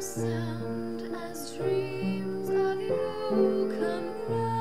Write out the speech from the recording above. Sound as dreams of you come round.